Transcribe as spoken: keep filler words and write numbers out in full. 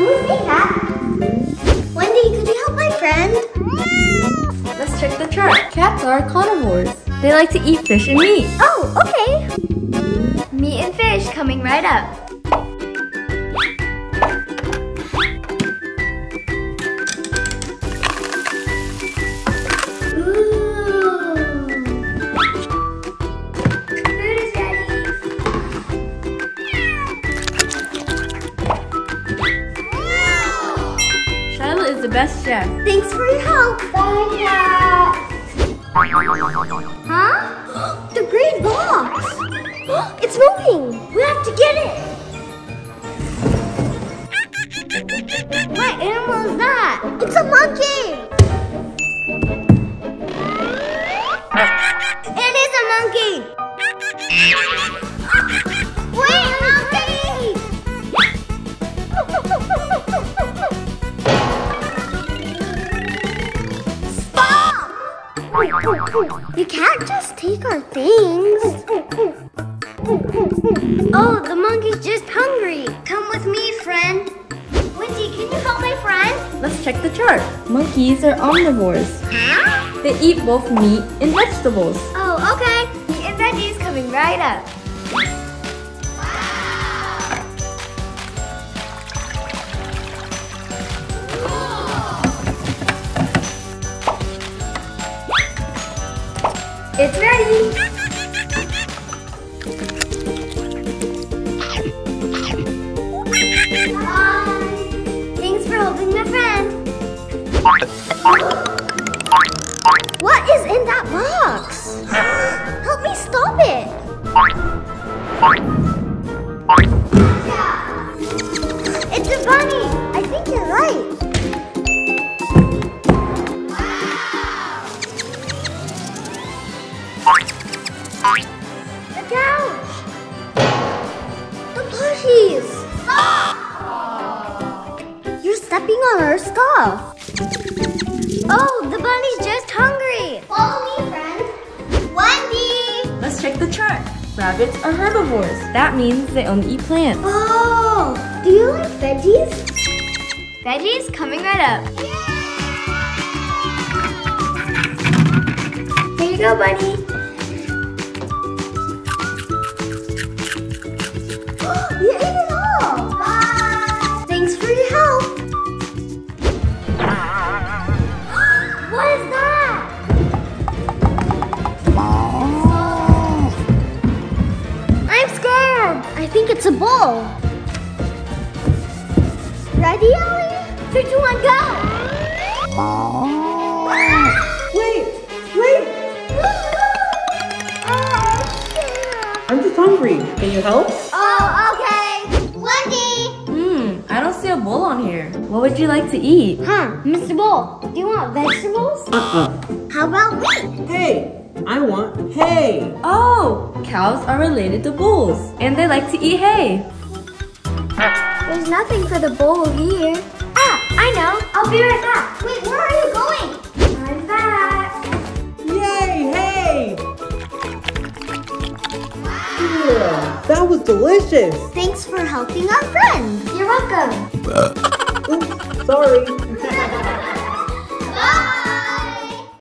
can you say that? Wendy, could you help my friend? Let's check the chart. Cats are carnivores. They like to eat fish and meat. Oh, okay. Meat and fish coming right up. The best chef. Thanks for your help. Bye, Cat. Huh? The green box. It's moving. We have to get it. What animal is that? It's a monkey. It is a monkey. Wait, monkey. You can't just take our things. Oh, the monkey's just hungry. Come with me, friend. Wendy, can you help my friend? Let's check the chart. Monkeys are omnivores. Huh? They eat both meat and vegetables. Oh, okay. Meat and veggies coming right up. It's ready! Bye! Thanks for helping my friend! What is in that box? Help me stop it! Yeah. It's a bunny! I think you're right! The couch! The plushies! Stop! You're stepping on our stuff! Oh, the bunny's just hungry! Follow me, friend! Wendy! Let's check the chart. Rabbits are herbivores. That means they only eat plants. Oh! Do you like veggies? Veggies coming right up. Yeah! Here you go, bunny! You ate it all! Bye! Thanks for your help! What is that? I'm scared! I think it's a bull! Ready, Ellie? three, two, one, go! Wait! Wait! Oh, I'm just hungry. Can you help? Oh, okay! A bowl on here. What would you like to eat? Huh, Mister Bowl, do you want vegetables? Uh-uh. How about meat? Hey, I want hay. Oh, cows are related to bulls, and they like to eat hay. There's nothing for the bowl here. Ah, I know. I'll be right back. Wait, where are you going? I'm back. Yay, hay! Yeah, that was delicious. Thanks for helping our friend. You're welcome. Oops, sorry.